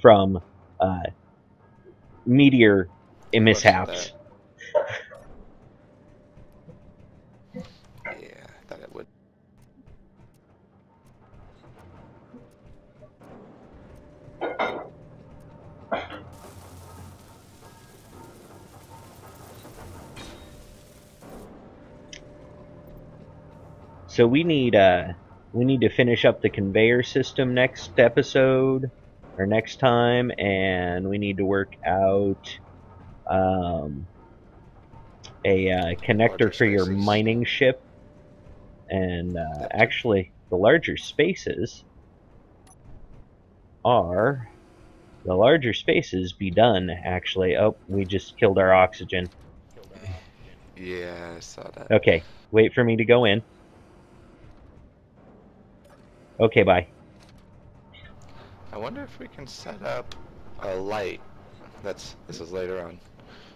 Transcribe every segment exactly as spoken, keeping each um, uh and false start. from uh, meteor mishaps. Yeah, I thought it would. So we need uh we need to finish up the conveyor system next episode or next time, and we need to work out um a uh, connector for your mining ship, and uh, actually the larger spaces are the larger spaces be done actually. Oh, we just killed our oxygen. Yeah, I saw that. Okay, wait for me to go in. Okay, bye. I wonder if we can set up a light. That's this is later on.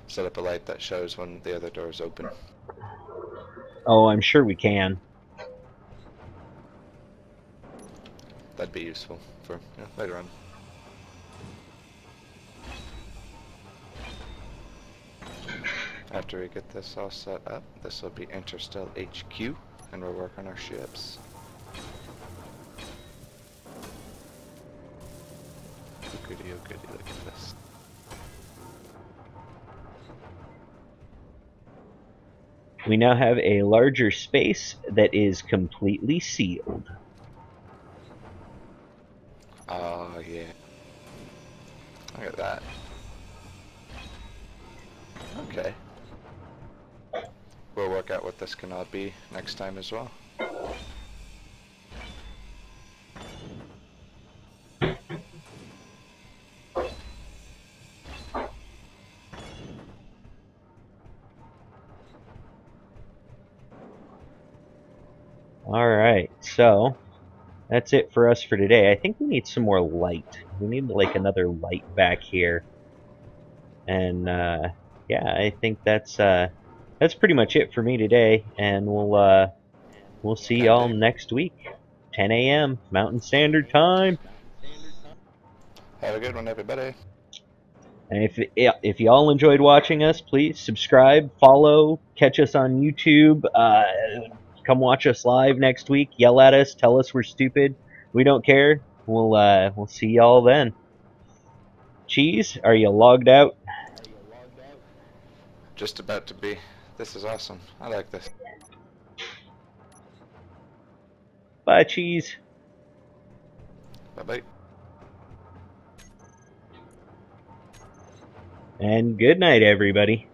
Set up a light that shows when the other door is open. Oh, I'm sure we can. That'd be useful for yeah, later on. After we get this all set up, this will be Interstellar H Q, and we'll work on our ships. Goody, oh goody, look at this. We now have a larger space that is completely sealed. Oh, yeah. Look at that. Okay. We'll work out what this can all be next time as well. Alright, so that's it for us for today. I think we need some more light. We need like another light back here. And uh, yeah, I think that's uh, that's pretty much it for me today. And we'll uh, we'll see y'all next week, ten A M Mountain Standard Time. Have a good one, everybody. And if if y'all enjoyed watching us, please subscribe, follow, catch us on YouTube. Uh, Come watch us live next week. Yell at us. Tell us we're stupid. We don't care. We'll uh, we'll see y'all then. Cheese, are you logged out? Just about to be. This is awesome. I like this. Bye, Cheese. Bye-bye. And good night, everybody.